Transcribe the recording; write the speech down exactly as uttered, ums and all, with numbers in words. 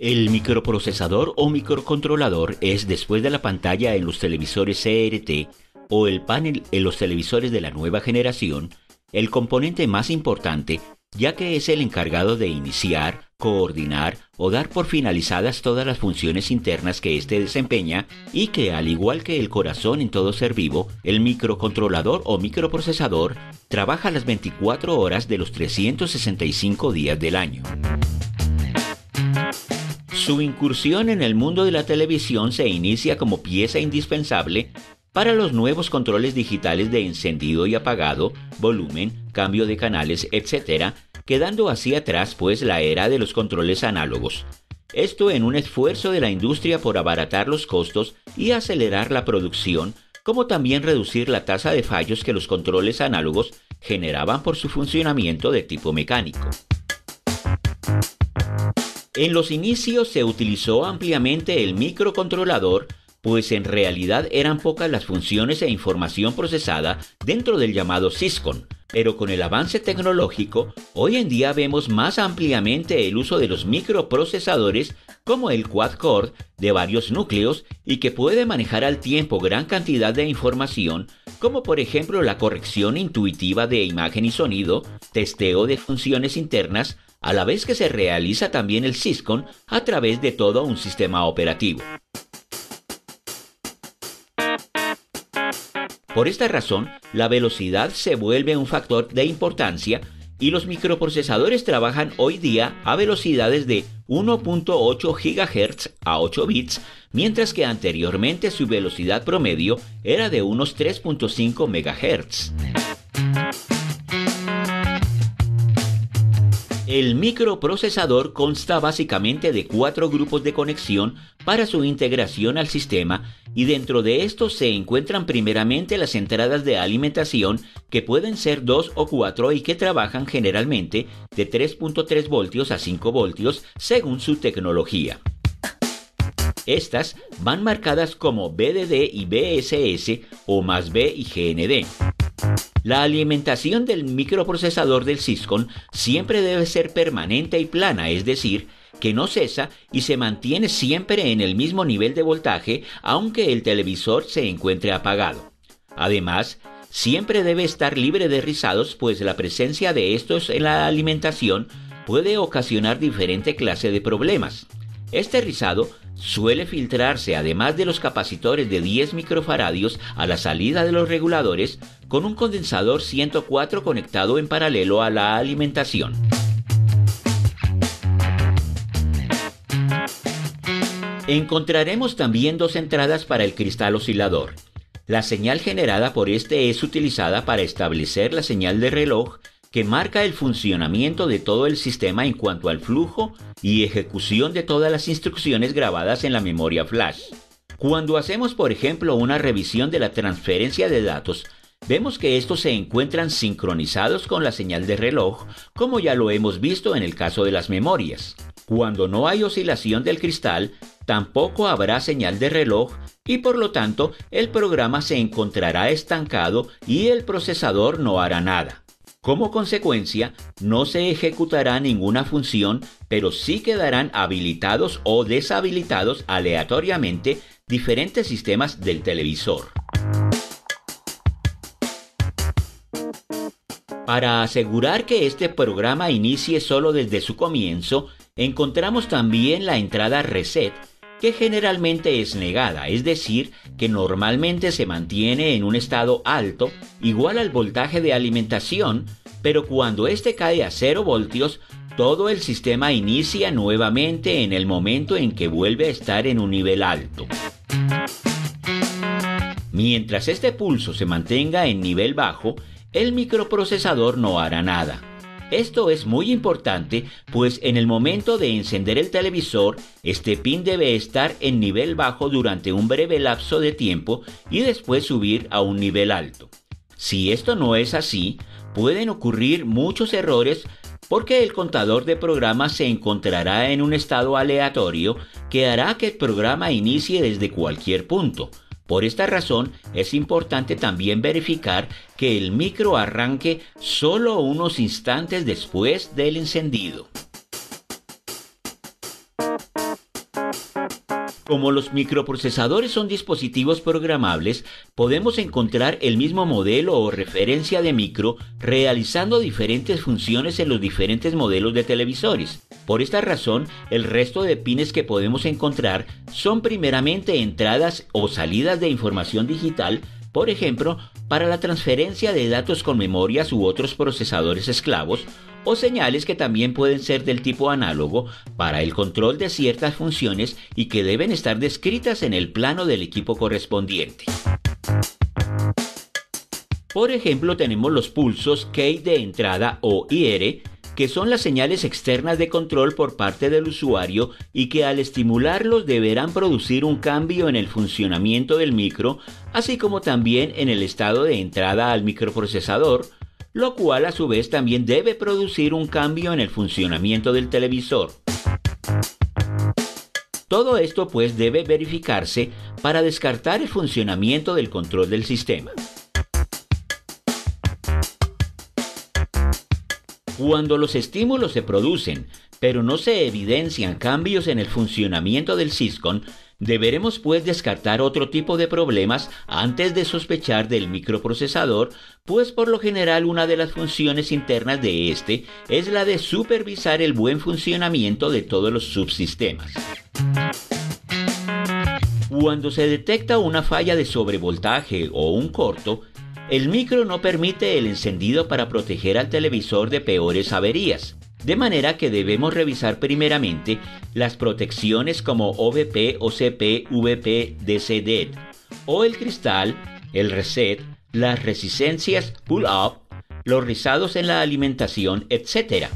El microprocesador o microcontrolador es, después de la pantalla en los televisores C R T o el panel en los televisores de la nueva generación, el componente más importante, ya que es el encargado de iniciar, coordinar o dar por finalizadas todas las funciones internas que éste desempeña, y que, al igual que el corazón en todo ser vivo, el microcontrolador o microprocesador trabaja las veinticuatro horas de los trescientos sesenta y cinco días del año. Su incursión en el mundo de la televisión se inicia como pieza indispensable para los nuevos controles digitales de encendido y apagado, volumen, cambio de canales, etcétera, quedando así atrás pues la era de los controles análogos. Esto en un esfuerzo de la industria por abaratar los costos y acelerar la producción, como también reducir la tasa de fallos que los controles análogos generaban por su funcionamiento de tipo mecánico. En los inicios se utilizó ampliamente el microcontrolador, pues en realidad eran pocas las funciones e información procesada dentro del llamado SYSCON, pero con el avance tecnológico, hoy en día vemos más ampliamente el uso de los microprocesadores como el Quad-Core de varios núcleos y que puede manejar al tiempo gran cantidad de información, como por ejemplo la corrección intuitiva de imagen y sonido, testeo de funciones internas, a la vez que se realiza también el SYSCON a través de todo un sistema operativo. Por esta razón, la velocidad se vuelve un factor de importancia y los microprocesadores trabajan hoy día a velocidades de uno punto ocho gigahertz a ocho bits, mientras que anteriormente su velocidad promedio era de unos tres punto cinco megahertz. El microprocesador consta básicamente de cuatro grupos de conexión para su integración al sistema, y dentro de estos se encuentran primeramente las entradas de alimentación, que pueden ser dos o cuatro y que trabajan generalmente de tres punto tres voltios a cinco voltios según su tecnología. Estas van marcadas como V D D y V S S o más V y G N D. La alimentación del microprocesador del SYSCON siempre debe ser permanente y plana, es decir, que no cesa y se mantiene siempre en el mismo nivel de voltaje aunque el televisor se encuentre apagado. Además, siempre debe estar libre de rizados, pues la presencia de estos en la alimentación puede ocasionar diferente clase de problemas. Este rizado suele filtrarse, además de los capacitores de diez microfaradios, a la salida de los reguladores, con un condensador ciento cuatro conectado en paralelo a la alimentación. Encontraremos también dos entradas para el cristal oscilador. La señal generada por este es utilizada para establecer la señal de reloj, que marca el funcionamiento de todo el sistema en cuanto al flujo y ejecución de todas las instrucciones grabadas en la memoria flash. Cuando hacemos, por ejemplo, una revisión de la transferencia de datos, vemos que estos se encuentran sincronizados con la señal de reloj, como ya lo hemos visto en el caso de las memorias. Cuando no hay oscilación del cristal, tampoco habrá señal de reloj y por lo tanto el programa se encontrará estancado y el procesador no hará nada. Como consecuencia, no se ejecutará ninguna función, pero sí quedarán habilitados o deshabilitados aleatoriamente diferentes sistemas del televisor. Para asegurar que este programa inicie solo desde su comienzo, encontramos también la entrada reset, que generalmente es negada, es decir, que normalmente se mantiene en un estado alto, igual al voltaje de alimentación, pero cuando este cae a cero voltios, todo el sistema inicia nuevamente en el momento en que vuelve a estar en un nivel alto. Mientras este pulso se mantenga en nivel bajo, el microprocesador no hará nada. Esto es muy importante, pues en el momento de encender el televisor, este pin debe estar en nivel bajo durante un breve lapso de tiempo y después subir a un nivel alto. Si esto no es así, pueden ocurrir muchos errores porque el contador de programas se encontrará en un estado aleatorio que hará que el programa inicie desde cualquier punto. Por esta razón, es importante también verificar que el micro arranque solo unos instantes después del encendido. Como los microprocesadores son dispositivos programables, podemos encontrar el mismo modelo o referencia de micro realizando diferentes funciones en los diferentes modelos de televisores. Por esta razón, el resto de pines que podemos encontrar son primeramente entradas o salidas de información digital, por ejemplo, para la transferencia de datos con memorias u otros procesadores esclavos, o señales que también pueden ser del tipo análogo para el control de ciertas funciones y que deben estar descritas en el plano del equipo correspondiente. Por ejemplo, tenemos los pulsos key de entrada o I R, que son las señales externas de control por parte del usuario y que al estimularlos deberán producir un cambio en el funcionamiento del micro, así como también en el estado de entrada al microprocesador, lo cual a su vez también debe producir un cambio en el funcionamiento del televisor. Todo esto pues debe verificarse para descartar el funcionamiento del control del sistema. Cuando los estímulos se producen, pero no se evidencian cambios en el funcionamiento del SYSCON, deberemos pues descartar otro tipo de problemas antes de sospechar del microprocesador, pues por lo general una de las funciones internas de este es la de supervisar el buen funcionamiento de todos los subsistemas. Cuando se detecta una falla de sobrevoltaje o un corto, el micro no permite el encendido para proteger al televisor de peores averías. De manera que debemos revisar primeramente las protecciones como O V P, O C P, V P, D C D, o el cristal, el reset, las resistencias pull-up, los rizados en la alimentación, etcétera.